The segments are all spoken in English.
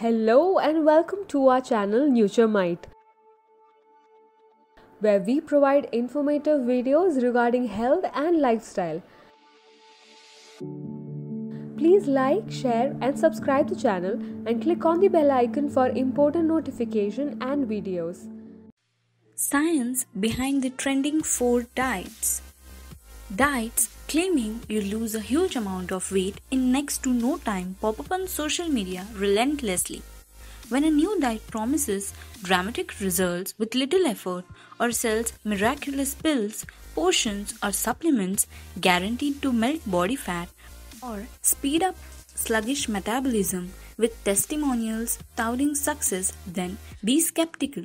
Hello and welcome to our channel Nuturemite, where we provide informative videos regarding health and lifestyle. Please like, share and subscribe the channel and click on the bell icon for important notification and videos. Science behind the trending 4 diets. Diets claiming you lose a huge amount of weight in next to no time pop up on social media relentlessly. When a new diet promises dramatic results with little effort or sells miraculous pills, potions or supplements guaranteed to melt body fat or speed up sluggish metabolism with testimonials touting success, then be skeptical.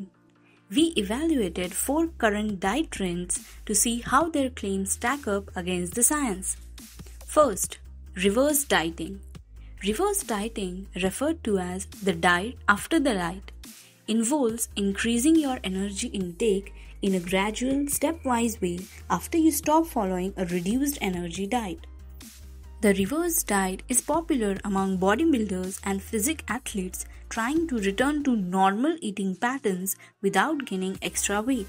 We evaluated 4 current diet trends to see how their claims stack up against the science. First, reverse dieting. Reverse dieting, referred to as the diet after the diet, involves increasing your energy intake in a gradual, stepwise way after you stop following a reduced energy diet. The reverse diet is popular among bodybuilders and physique athletes trying to return to normal eating patterns without gaining extra weight.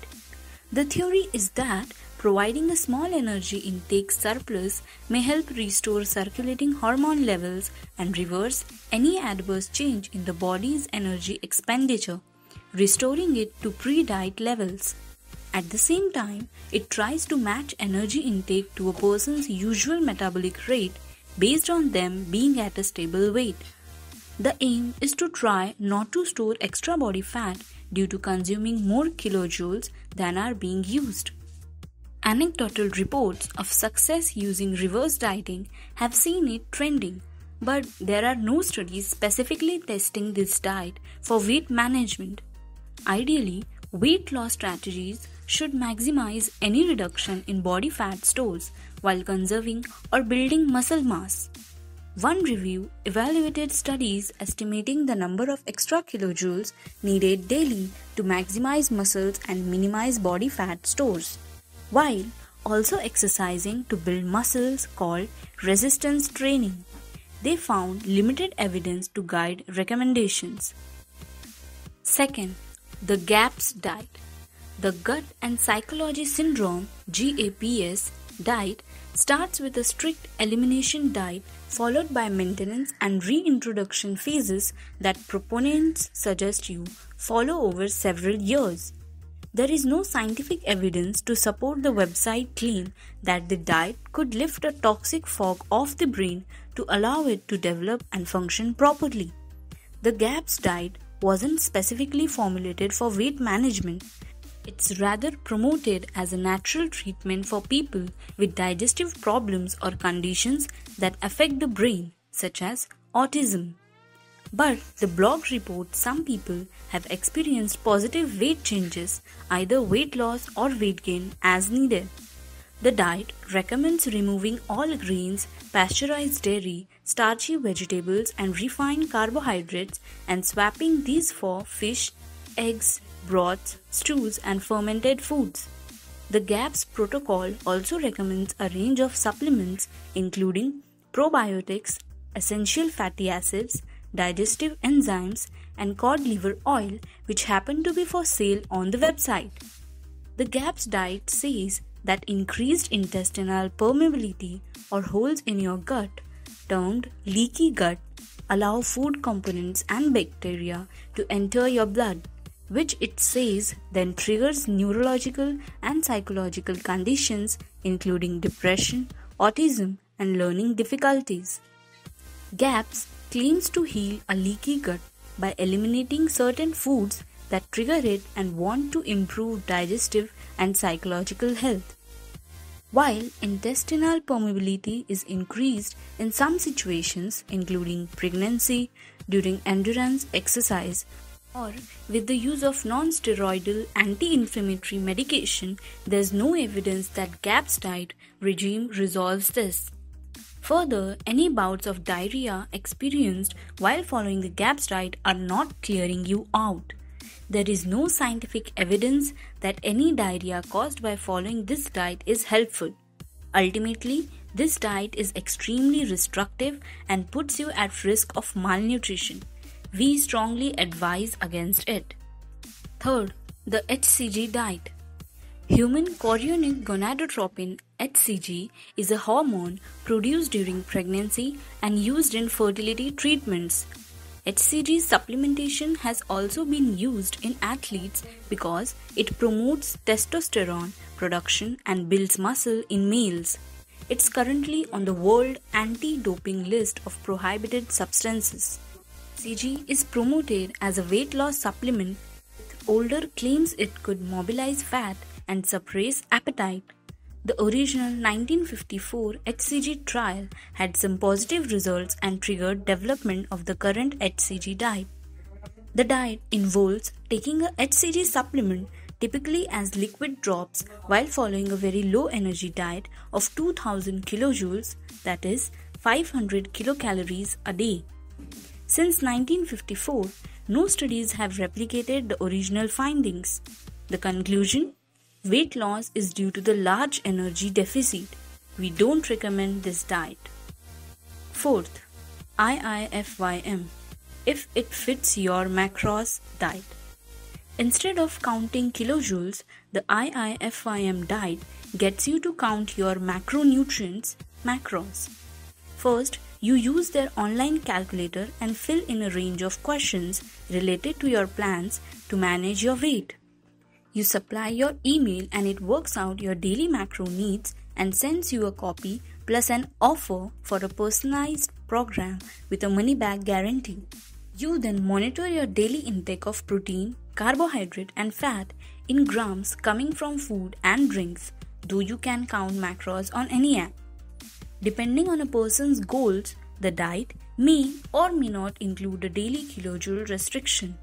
The theory is that providing a small energy intake surplus may help restore circulating hormone levels and reverse any adverse change in the body's energy expenditure, restoring it to pre-diet levels. At the same time, it tries to match energy intake to a person's usual metabolic rate based on them being at a stable weight. The aim is to try not to store extra body fat due to consuming more kilojoules than are being used. Anecdotal reports of success using reverse dieting have seen it trending, but there are no studies specifically testing this diet for weight management. Ideally, weight loss strategies should maximize any reduction in body fat stores while conserving or building muscle mass. One review evaluated studies estimating the number of extra kilojoules needed daily to maximize muscles and minimize body fat stores, while also exercising to build muscles called resistance training. They found limited evidence to guide recommendations. Second, the GAPS diet. The Gut and Psychology Syndrome (GAPS) diet starts with a strict elimination diet followed by maintenance and reintroduction phases that proponents suggest you follow over several years. There is no scientific evidence to support the website claim that the diet could lift a toxic fog off the brain to allow it to develop and function properly. The GAPS diet wasn't specifically formulated for weight management. It's rather promoted as a natural treatment for people with digestive problems or conditions that affect the brain, such as autism. But the blog reports some people have experienced positive weight changes, either weight loss or weight gain as needed. The diet recommends removing all grains, pasteurized dairy, starchy vegetables and refined carbohydrates and swapping these for fish, eggs, broths, stews and fermented foods. The GAPS protocol also recommends a range of supplements including probiotics, essential fatty acids, digestive enzymes and cod liver oil, which happen to be for sale on the website. The GAPS diet says that increased intestinal permeability or holes in your gut, termed leaky gut, allow food components and bacteria to enter your blood, which it says then triggers neurological and psychological conditions including depression, autism, and learning difficulties. GAPS claims to heal a leaky gut by eliminating certain foods that trigger it and want to improve digestive and psychological health. While intestinal permeability is increased in some situations including pregnancy, during endurance exercise, or with the use of non-steroidal anti-inflammatory medication, there is no evidence that GAPS diet regime resolves this. Further, any bouts of diarrhea experienced while following the GAPS diet are not clearing you out. There is no scientific evidence that any diarrhea caused by following this diet is helpful. Ultimately, this diet is extremely restrictive and puts you at risk of malnutrition, We strongly advise against it. Third, the hCG diet. Human chorionic gonadotropin hCG is a hormone produced during pregnancy and used in fertility treatments. hCG supplementation has also been used in athletes because it promotes testosterone production and builds muscle in males. It's currently on the World Anti-Doping List of Prohibited Substances. hCG is promoted as a weight loss supplement. Older claims it could mobilize fat and suppress appetite. The original 1954 hCG trial had some positive results and triggered development of the current hCG diet. The diet involves taking a hCG supplement typically as liquid drops while following a very low energy diet of 2000 kilojoules, that is 500 kilocalories a day. Since 1954, no studies have replicated the original findings. The conclusion? Weight loss is due to the large energy deficit. We don't recommend this diet. Fourth, IIFYM, if it fits your macros diet. Instead of counting kilojoules, the IIFYM diet gets you to count your macronutrients, macros. First, you use their online calculator and fill in a range of questions related to your plans to manage your weight. You supply your email and it works out your daily macro needs and sends you a copy plus an offer for a personalized program with a money-back guarantee. You then monitor your daily intake of protein, carbohydrate and fat in grams coming from food and drinks, though you can count macros on any app. Depending on a person's goals, the diet may or may not include a daily kilojoule restriction.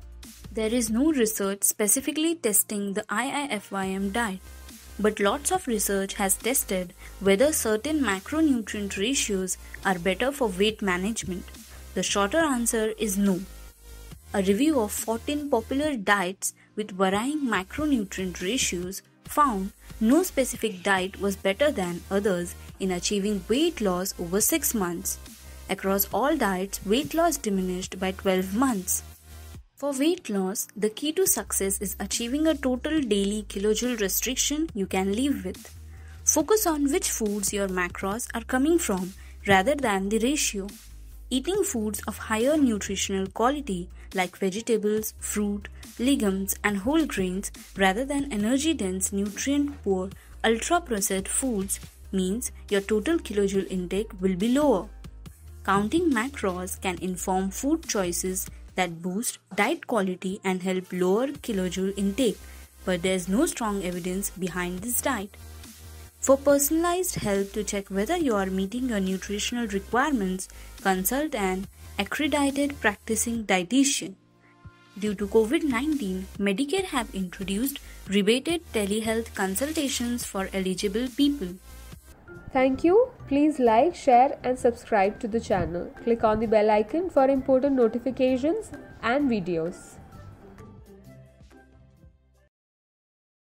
There is no research specifically testing the IIFYM diet, but lots of research has tested whether certain macronutrient ratios are better for weight management. The shorter answer is no. A review of 14 popular diets with varying macronutrient ratios found no specific diet was better than others in achieving weight loss over 6 months. Across all diets, weight loss diminished by 12 months. For weight loss, the key to success is achieving a total daily kilojoule restriction you can live with. Focus on which foods your macros are coming from rather than the ratio. Eating foods of higher nutritional quality like vegetables, fruit, legumes and whole grains rather than energy-dense, nutrient-poor, ultra-processed foods means your total kilojoule intake will be lower. Counting macros can inform food choices that boost diet quality and help lower kilojoule intake, but there is no strong evidence behind this diet. For personalized help to check whether you are meeting your nutritional requirements, consult an accredited practicing dietitian. Due to COVID-19, Medicare have introduced rebated telehealth consultations for eligible people. Thank you. Please like, share and subscribe to the channel. Click on the bell icon for important notifications and videos.